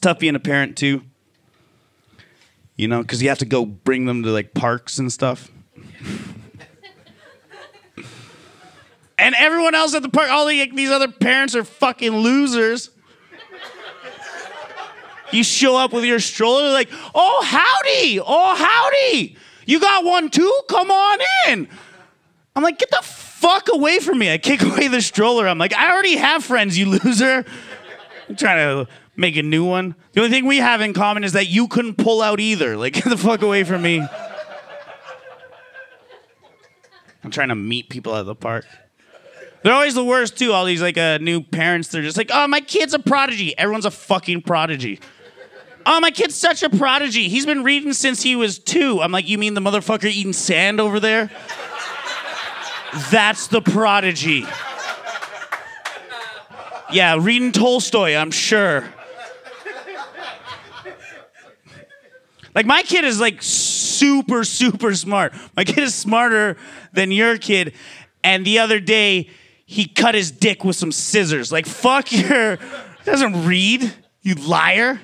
tough being a parent too. You know, because you have to go bring them to like parks and stuff. And everyone else at the park, all these other parents are fucking losers. You show up with your stroller like, oh, howdy, oh, howdy. You got one too? Come on in. I'm like, get the fuck away from me. I kick away the stroller. I'm like, I already have friends, you loser. I'm trying to make a new one. The only thing we have in common is that you couldn't pull out either. Like, get the fuck away from me. I'm trying to meet people at the park. They're always the worst, too. All these, like, new parents, they're just like, oh, my kid's a prodigy. Everyone's a fucking prodigy. Oh, my kid's such a prodigy. He's been reading since he was 2. I'm like, you mean the motherfucker eating sand over there? That's the prodigy. Yeah, reading Tolstoy, I'm sure. Like, my kid is, like, super, super smart. My kid is smarter than your kid. And the other day, he cut his dick with some scissors. Like, fuck your... He doesn't read, you liar.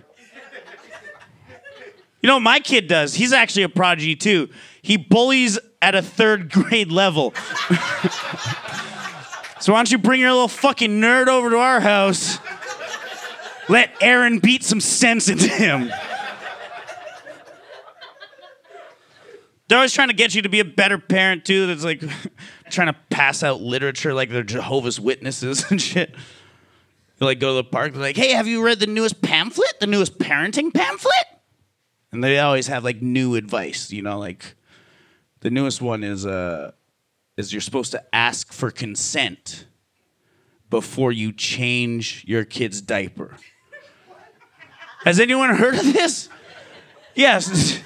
You know what my kid does? He's actually a prodigy, too. He bullies at a 3rd grade level. So why don't you bring your little fucking nerd over to our house? Let Aaron beat some sense into him. They're always trying to get you to be a better parent, too. That's like trying to pass out literature like they're Jehovah's Witnesses and shit. They like go to the park, they're like, hey, have you read the newest pamphlet? The newest parenting pamphlet? And they always have like new advice, you know, like the newest one is you're supposed to ask for consent before you change your kid's diaper. Has anyone heard of this? Yes.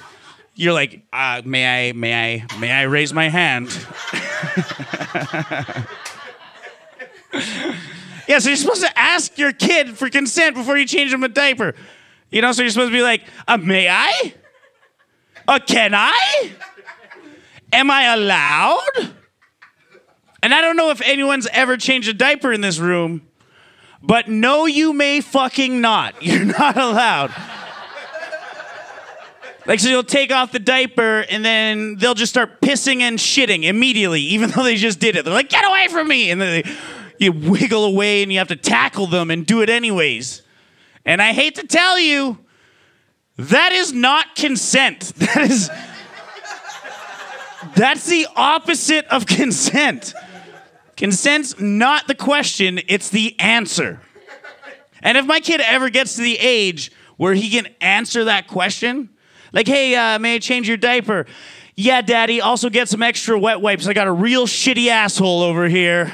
You're like, may I raise my hand? Yeah, so you're supposed to ask your kid for consent before you change him a diaper. You know, so you're supposed to be like, may I? Can I? Am I allowed? And I don't know if anyone's ever changed a diaper in this room, but no, you may fucking not. You're not allowed. Like, so you'll take off the diaper, and then they'll just start pissing and shitting immediately, even though they just did it. They're like, get away from me! And then you wiggle away, and you have to tackle them and do it anyways. And I hate to tell you, that is not consent. That's the opposite of consent. Consent's not the question, it's the answer. And if my kid ever gets to the age where he can answer that question... Like, hey, may I change your diaper? Yeah, Daddy, also get some extra wet wipes. I got a real shitty asshole over here.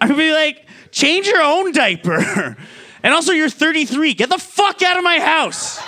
I'd be like, change your own diaper. And also, you're 33. Get the fuck out of my house.